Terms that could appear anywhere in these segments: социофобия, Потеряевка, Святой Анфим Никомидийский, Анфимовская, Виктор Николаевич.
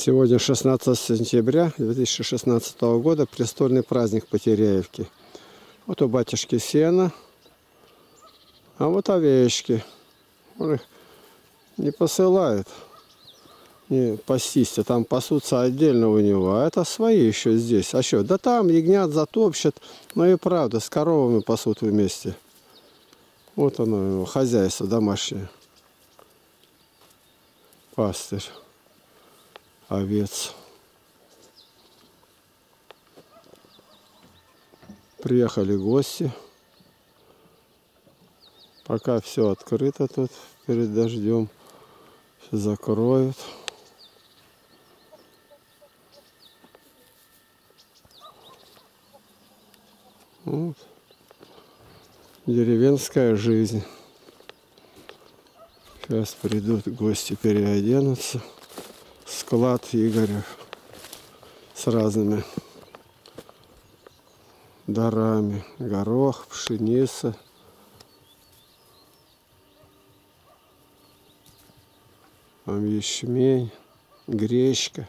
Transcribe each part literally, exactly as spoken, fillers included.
Сегодня шестнадцатое сентября две тысячи шестнадцатого года, престольный праздник Потеряевки. Вот у батюшки сена, а вот овечки. Он их не посылает не пастись, а там пасутся отдельно у него. А это свои еще здесь. А что? Да там ягнят затопчат, но и правда, с коровами пасут вместе. Вот оно его, хозяйство домашнее. Пастырь овец. Приехали гости. Пока все открыто тут перед дождем. Все закроют. Вот. Деревенская жизнь. Сейчас придут гости, переоденутся. Склад Игоря с разными дарами. Горох, пшеница. Там ячмень, гречка.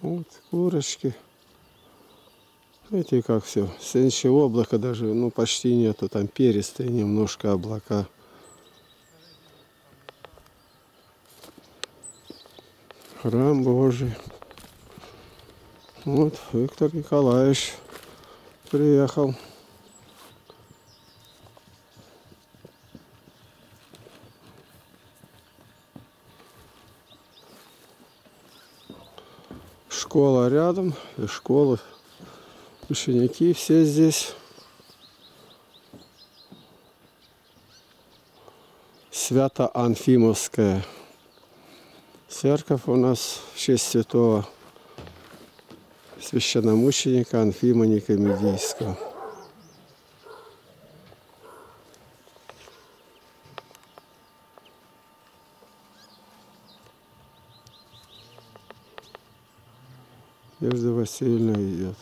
Вот курочки. Видите, как все. Следующее облако даже, ну, почти нету. Там перистые немножко облака. Храм Божий. Вот Виктор Николаевич приехал. Школа рядом, и школы, ученики все здесь. Свято Анфимовская церковь у нас в честь святого священномученика Анфима Никомидийского. Надежда Васильевна идет.